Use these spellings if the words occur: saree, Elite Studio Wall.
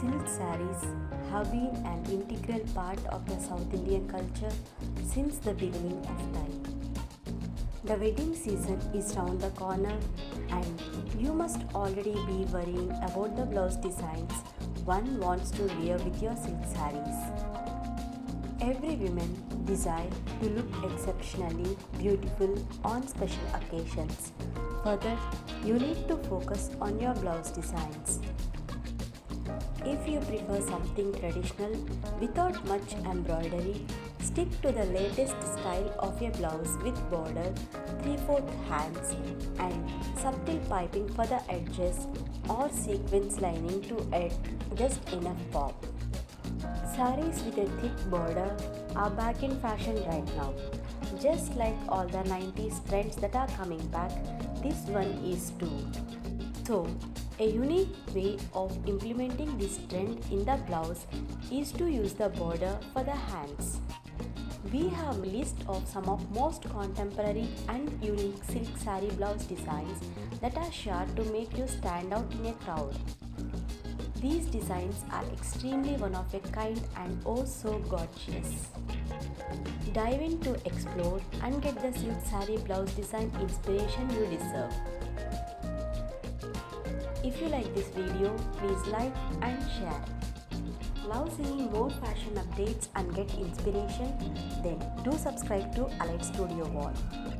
Silk sarees have been an integral part of the South Indian culture since the beginning of time. The wedding season is round the corner and you must already be worrying about the blouse designs one wants to wear with your silk sarees. Every woman desires to look exceptionally beautiful on special occasions. Further, you need to focus on your blouse designs. If you prefer something traditional without much embroidery, stick to the latest style of a blouse with border, 3/4 hands and subtle piping for the edges or sequence lining to add just enough pop. Sarees with a thick border are back in fashion right now. Just like all the 90s trends that are coming back, this one is too. So, a unique way of implementing this trend in the blouse is to use the border for the hands. We have a list of some of most contemporary and unique silk saree blouse designs that are sure to make you stand out in a crowd. These designs are extremely one of a kind and oh so gorgeous. Dive in to explore and get the silk saree blouse design inspiration you deserve. If you like this video, please like and share. Love seeing more fashion updates and get inspiration? Then do subscribe to Elite Studio Wall.